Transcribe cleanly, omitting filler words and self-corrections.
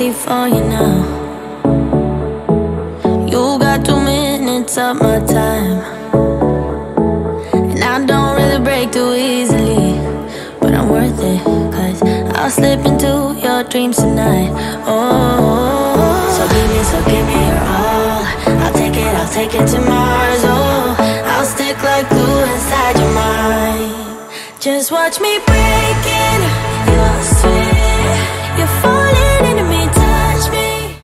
easy for you now. You got 2 minutes of my time, and I don't really break too easily, but I'm worth it, 'cause I'll slip into your dreams tonight. Oh, so give me your all. I'll take it to Mars. Oh, I'll stick like glue inside your mind. Just watch me break it.